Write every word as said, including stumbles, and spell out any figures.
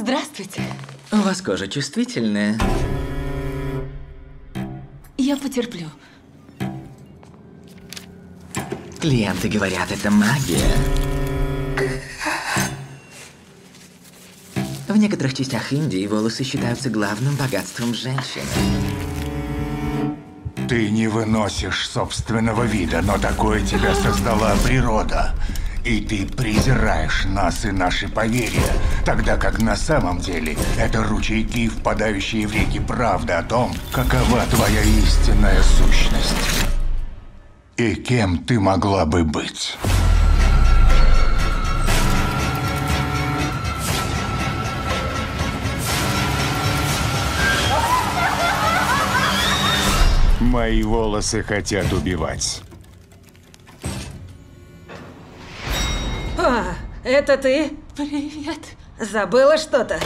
Здравствуйте. У вас кожа чувствительная. Я потерплю. Клиенты говорят, это магия. В некоторых частях Индии волосы считаются главным богатством женщины. Ты не выносишь собственного вида, но такое тебя создала природа. И ты презираешь нас и наши поверья, тогда как на самом деле это ручейки, впадающие в реки правды о том, какова твоя истинная сущность. И кем ты могла бы быть? Мои волосы хотят убивать. А, это ты? Привет. Забыла что-то?